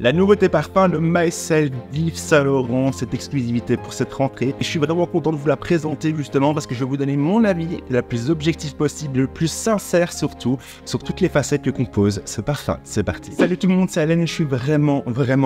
La nouveauté parfum de MYSLF d'Yves Saint Laurent, cette exclusivité pour cette rentrée. Et je suis vraiment content de vous la présenter justement parce que je vais vous donner mon avis la plus objective possible, le plus sincère surtout, sur toutes les facettes que compose ce parfum. C'est parti. Salut tout le monde, c'est Alain et je suis vraiment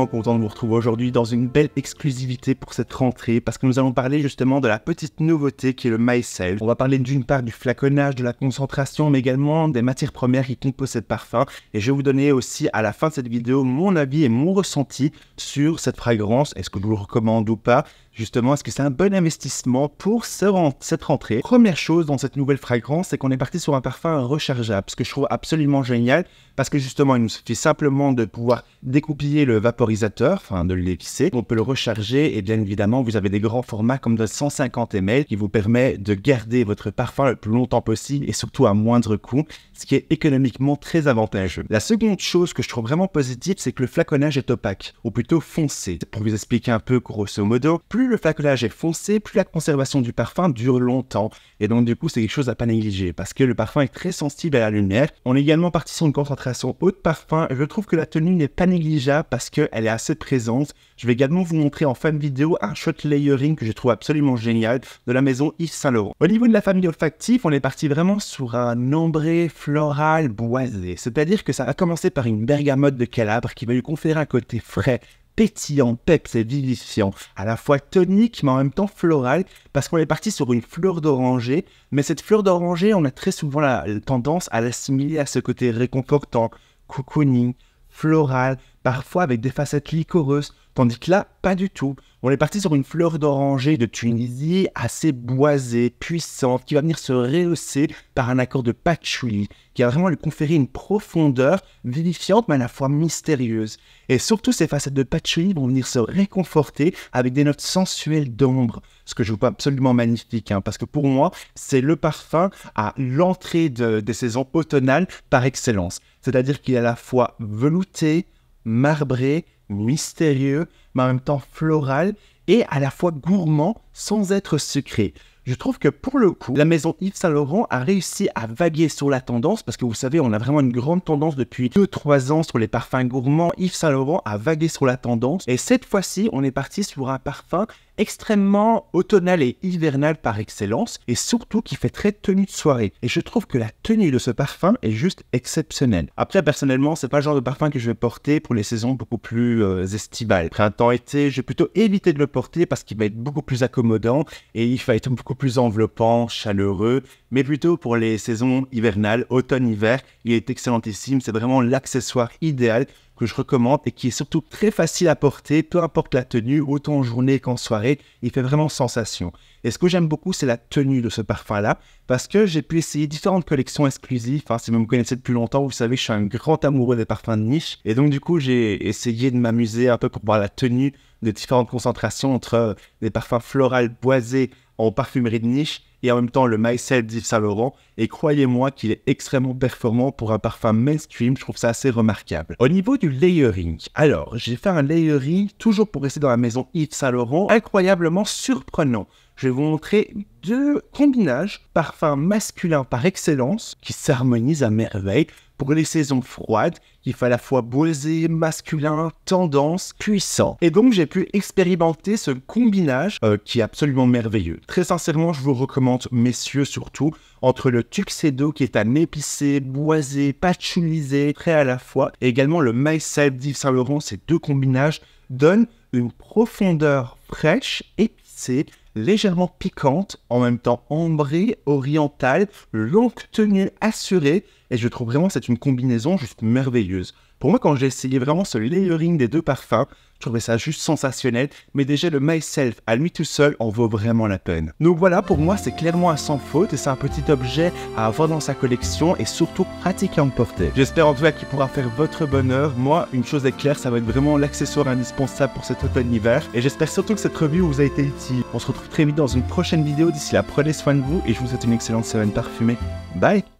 content de vous retrouver aujourd'hui dans une belle exclusivité pour cette rentrée parce que nous allons parler justement de la petite nouveauté qui est le MYSLF. On va parler d'une part du flaconnage, de la concentration, mais également des matières premières qui composent ce parfum. Et je vais vous donner aussi à la fin de cette vidéo mon avis et mon ressenti sur cette fragrance, est-ce que je vous le recommande ou pas, justement, est-ce que c'est un bon investissement pour cette rentrée. Première chose dans cette nouvelle fragrance, c'est qu'on est parti sur un parfum rechargeable, ce que je trouve absolument génial, parce que justement, il nous suffit simplement de pouvoir découpiller le vaporisateur, enfin de l'évisser, on peut le recharger, et bien évidemment, vous avez des grands formats comme de 150 ml, qui vous permet de garder votre parfum le plus longtemps possible, et surtout à moindre coût, ce qui est économiquement très avantageux. La seconde chose que je trouve vraiment positive, c'est que le flaconnage est opaque, ou plutôt foncé. Pour vous expliquer un peu grosso modo, plus le flaconnage est foncé, plus la conservation du parfum dure longtemps. Et donc du coup, c'est quelque chose à pas négliger parce que le parfum est très sensible à la lumière. On est également parti sur une concentration haute de parfum. Je trouve que la tenue n'est pas négligeable parce qu'elle est assez présente. Je vais également vous montrer en fin de vidéo un shot layering que je trouve absolument génial de la maison Yves Saint Laurent. Au niveau de la famille olfactive, on est parti vraiment sur un ombré floral boisé. C'est-à-dire que ça va commencer par une bergamote de calabre qui va lui conférer un côté frais, pétillant, peps et vivifiant, à la fois tonique mais en même temps floral, parce qu'on est parti sur une fleur d'oranger, mais cette fleur d'oranger, on a très souvent la tendance à l'assimiler à ce côté réconfortant, cocooning, floral, parfois avec des facettes liquoreuses, tandis que là, pas du tout. On est parti sur une fleur d'oranger de Tunisie assez boisée, puissante, qui va venir se rehausser par un accord de patchouli, qui va vraiment lui conférer une profondeur vivifiante, mais à la fois mystérieuse. Et surtout, ces facettes de patchouli vont venir se réconforter avec des notes sensuelles d'ombre, ce que je trouve absolument magnifique, hein, parce que pour moi, c'est le parfum à l'entrée des saisons automnales par excellence. C'est-à-dire qu'il est à la fois velouté, marbré, mystérieux, mais en même temps floral et à la fois gourmand sans être sucré. Je trouve que pour le coup, la maison Yves Saint Laurent a réussi à vaguer sur la tendance parce que vous savez, on a vraiment une grande tendance depuis 2-3 ans sur les parfums gourmands. Yves Saint Laurent a vagué sur la tendance et cette fois-ci, on est parti sur un parfum extrêmement automnal et hivernal par excellence et surtout qui fait très tenue de soirée. Et je trouve que la tenue de ce parfum est juste exceptionnelle. Après, personnellement, c'est pas le genre de parfum que je vais porter pour les saisons beaucoup plus estivales. Printemps-été, je vais plutôt éviter de le porter parce qu'il va être beaucoup plus accommodant et il va être beaucoup plus enveloppant, chaleureux, mais plutôt pour les saisons hivernales, automne-hiver, il est excellentissime, c'est vraiment l'accessoire idéal que je recommande et qui est surtout très facile à porter, peu importe la tenue, autant en journée qu'en soirée, il fait vraiment sensation. Et ce que j'aime beaucoup, c'est la tenue de ce parfum-là, parce que j'ai pu essayer différentes collections exclusives. Enfin, si vous me connaissez depuis longtemps, vous savez que je suis un grand amoureux des parfums de niche. Et donc, du coup, j'ai essayé de m'amuser un peu pour voir la tenue de différentes concentrations entre des parfums floraux boisés en parfumerie de niche et en même temps le MYSLF d'Yves Saint Laurent. Et croyez-moi qu'il est extrêmement performant pour un parfum mainstream, je trouve ça assez remarquable. Au niveau du layering, alors j'ai fait un layering toujours pour rester dans la maison Yves Saint Laurent, incroyablement surprenant. Je vais vous montrer deux combinages parfums masculins par excellence qui s'harmonisent à merveille pour les saisons froides, qui fait à la fois boisé, masculin, tendance, puissant. Et donc j'ai pu expérimenter ce combinage qui est absolument merveilleux. Très sincèrement, je vous recommande, messieurs surtout, entre le tuxedo qui est un épicé, boisé, patchoulisé, très à la fois, et également le MYSLF d'Yves Saint Laurent, ces deux combinages donnent une profondeur fraîche, épicée, légèrement piquante, en même temps ambrée, orientale, longue tenue assurée, et je trouve vraiment que c'est une combinaison juste merveilleuse. Pour moi, quand j'ai essayé vraiment ce layering des deux parfums, je trouvais ça juste sensationnel, mais déjà le MYSLF à lui tout seul en vaut vraiment la peine. Donc voilà, pour moi, c'est clairement un sans faute et c'est un petit objet à avoir dans sa collection et surtout pratique à emporter. J'espère en tout cas qu'il pourra faire votre bonheur. Moi, une chose est claire, ça va être vraiment l'accessoire indispensable pour cet automne-hiver et j'espère surtout que cette revue vous a été utile. On se retrouve très vite dans une prochaine vidéo. D'ici là, prenez soin de vous et je vous souhaite une excellente semaine parfumée. Bye!